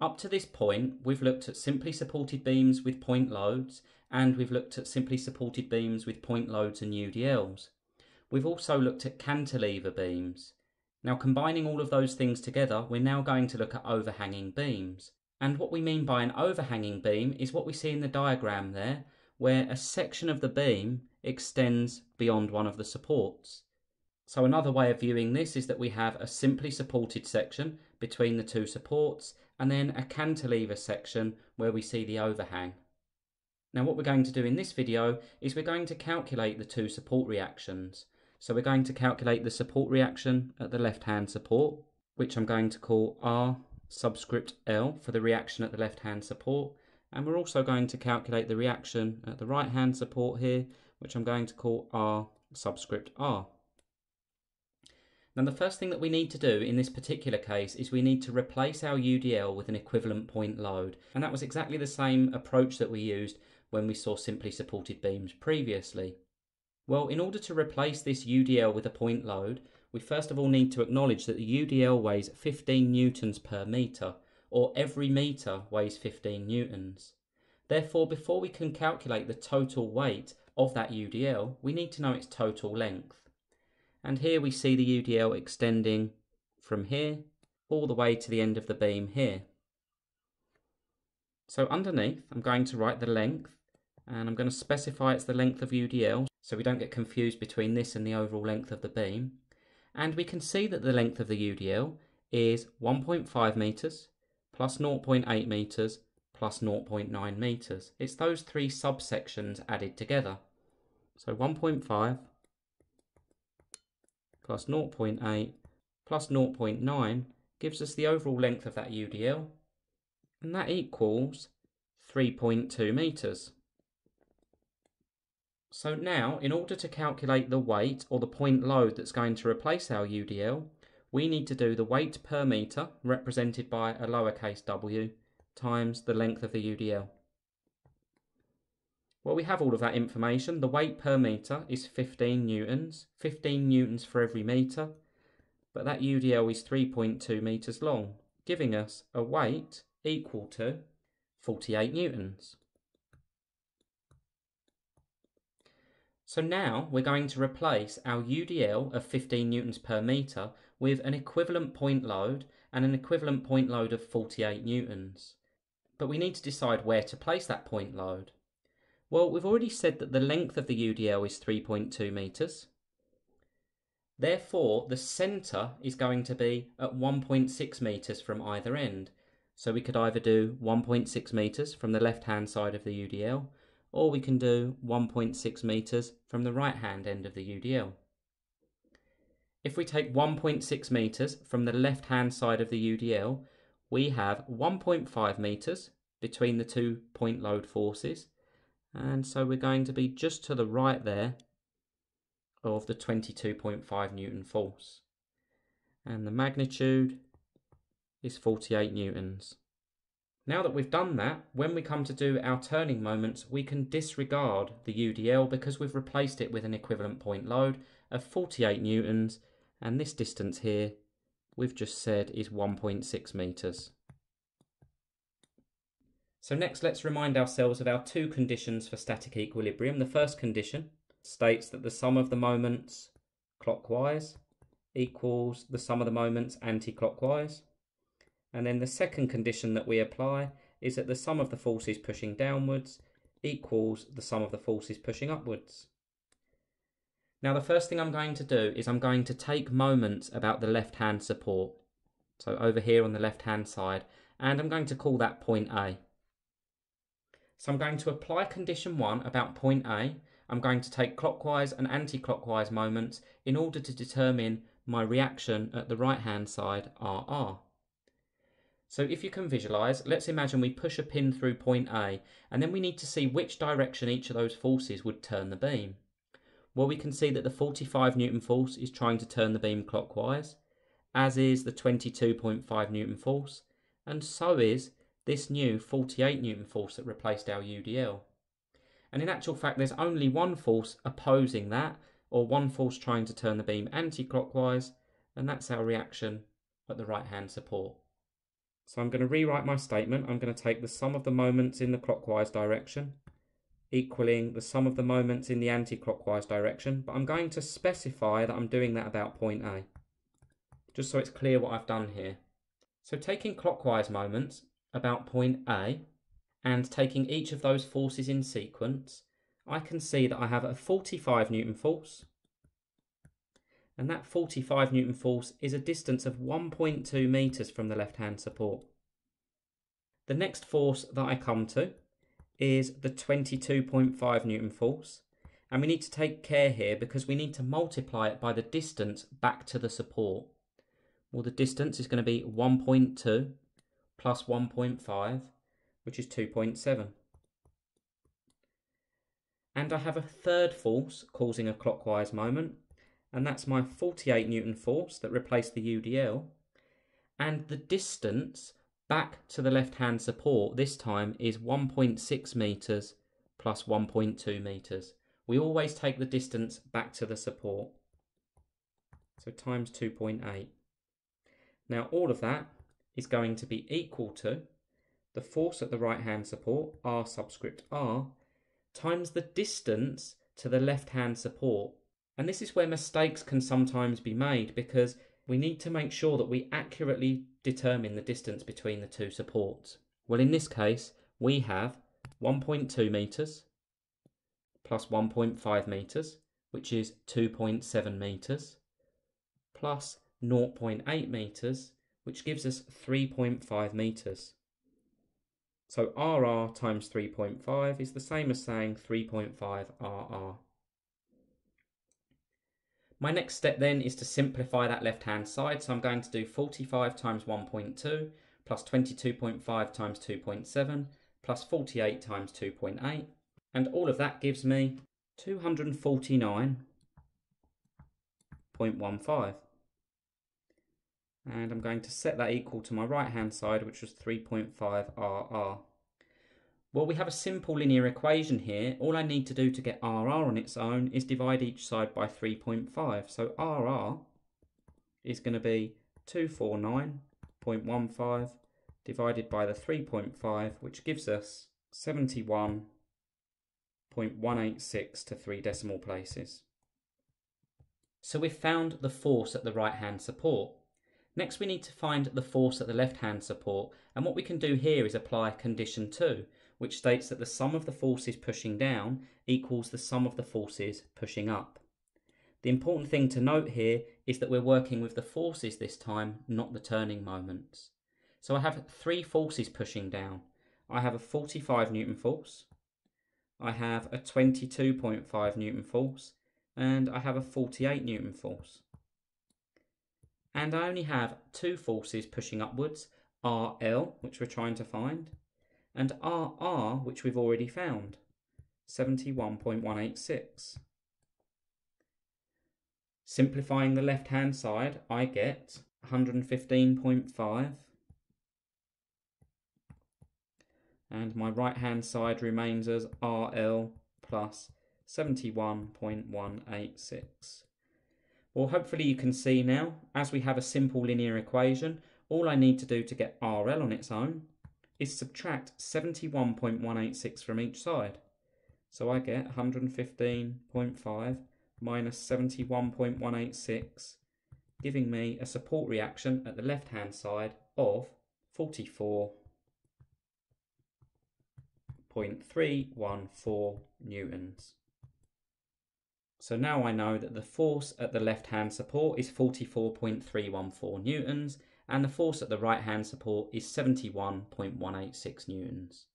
Up to this point, we've looked at simply supported beams with point loads, and we've looked at simply supported beams with point loads and UDLs. We've also looked at cantilever beams. Now, combining all of those things together, we're now going to look at overhanging beams. And what we mean by an overhanging beam is what we see in the diagram there, where a section of the beam extends beyond one of the supports. So another way of viewing this is that we have a simply supported section between the two supports, and then a cantilever section where we see the overhang. Now what we're going to do in this video is we're going to calculate the two support reactions. So we're going to calculate the support reaction at the left-hand support, which I'm going to call R subscript L for the reaction at the left-hand support. And we're also going to calculate the reaction at the right-hand support here, which I'm going to call R subscript R. Now the first thing that we need to do in this particular case is we need to replace our UDL with an equivalent point load. And that was exactly the same approach that we used when we saw simply supported beams previously. Well, in order to replace this UDL with a point load, we first of all need to acknowledge that the UDL weighs 15 newtons per metre, or every metre weighs 15 newtons. Therefore, before we can calculate the total weight of that UDL, we need to know its total length. And here we see the UDL extending from here all the way to the end of the beam here. So underneath, I'm going to write the length, and I'm going to specify it's the length of UDL, so we don't get confused between this and the overall length of the beam. And we can see that the length of the UDL is 1.5 metres plus 0.8 metres plus 0.9 metres. It's those three subsections added together. So 1.5 plus 0.8 plus 0.9 gives us the overall length of that UDL, and that equals 3.2 metres. So now, in order to calculate the weight or the point load that's going to replace our UDL, we need to do the weight per metre, represented by a lowercase w, times the length of the UDL. Well, we have all of that information. The weight per metre is 15 newtons for every metre, but that UDL is 3.2 metres long, giving us a weight equal to 48 newtons. So now we're going to replace our UDL of 15 newtons per metre with an equivalent point load, and an equivalent point load of 48 newtons. But we need to decide where to place that point load. Well, we've already said that the length of the UDL is 3.2 metres. Therefore, the centre is going to be at 1.6 metres from either end. So we could either do 1.6 metres from the left-hand side of the UDL, or we can do 1.6 metres from the right-hand end of the UDL. If we take 1.6 metres from the left-hand side of the UDL, we have 1.5 metres between the two point load forces, and so we're going to be just to the right there of the 22.5 Newton force. And the magnitude is 48 newtons. Now that we've done that, when we come to do our turning moments, we can disregard the UDL because we've replaced it with an equivalent point load of 48 newtons, and this distance here we've just said is 1.6 metres. So next, let's remind ourselves of our two conditions for static equilibrium. The first condition states that the sum of the moments clockwise equals the sum of the moments anti-clockwise. And then the second condition that we apply is that the sum of the forces pushing downwards equals the sum of the forces pushing upwards. Now the first thing I'm going to do is I'm going to take moments about the left-hand support, so over here on the left-hand side, and I'm going to call that point A. So I'm going to apply condition 1 about point A. I'm going to take clockwise and anti-clockwise moments in order to determine my reaction at the right-hand side, RR. So if you can visualise, let's imagine we push a pin through point A, and then we need to see which direction each of those forces would turn the beam. Well, we can see that the 45 Newton force is trying to turn the beam clockwise, as is the 22.5 Newton force, and so is this new 48 Newton force that replaced our UDL. And in actual fact, there's only one force opposing that, or one force trying to turn the beam anti-clockwise, and that's our reaction at the right-hand support. So I'm going to rewrite my statement. I'm going to take the sum of the moments in the clockwise direction equaling the sum of the moments in the anti-clockwise direction, but I'm going to specify that I'm doing that about point A, just so it's clear what I've done here. So taking clockwise moments about point A and taking each of those forces in sequence, I can see that I have a 45 Newton force, and that 45 Newton force is a distance of 1.2 metres from the left-hand support. The next force that I come to is the 22.5 Newton force, and we need to take care here because we need to multiply it by the distance back to the support. Well, the distance is going to be 1.2 plus 1.5, which is 2.7. And I have a third force causing a clockwise moment, and that's my 48 Newton force that replaced the UDL, and the distance back to the left-hand support this time is 1.6 metres plus 1.2 metres. We always take the distance back to the support, so times 2.8. Now all of that is going to be equal to the force at the right-hand support, R subscript R, times the distance to the left-hand support. And this is where mistakes can sometimes be made, because we need to make sure that we accurately determine the distance between the two supports. Well, in this case, we have 1.2 metres plus 1.5 metres, which is 2.7 metres, plus 0.8 metres, which gives us 3.5 metres. So RR times 3.5 is the same as saying 3.5 RR. My next step then is to simplify that left-hand side, so I'm going to do 45 times 1.2 plus 22.5 times 2.7 plus 48 times 2.8, and all of that gives me 249.15. And I'm going to set that equal to my right-hand side, which was 3.5 RR. Well, we have a simple linear equation here. All I need to do to get RR on its own is divide each side by 3.5. So RR is going to be 249.15 divided by the 3.5, which gives us 71.186 to 3 decimal places. So we've found the force at the right-hand support. Next, we need to find the force at the left-hand support, and what we can do here is apply condition 2, which states that the sum of the forces pushing down equals the sum of the forces pushing up. The important thing to note here is that we're working with the forces this time, not the turning moments. So I have three forces pushing down. I have a 45 Newton force, I have a 22.5 Newton force, and I have a 48 Newton force. And I only have two forces pushing upwards, RL, which we're trying to find, and RR, which we've already found, 71.186. Simplifying the left-hand side, I get 115.5, and my right-hand side remains as RL plus 71.186. Well, hopefully you can see now, as we have a simple linear equation, all I need to do to get RL on its own is subtract 71.186 from each side. So I get 115.5 minus 71.186, giving me a support reaction at the left-hand side of 44.314 newtons. So now I know that the force at the left-hand support is 44.314 newtons, and the force at the right-hand support is 71.186 newtons.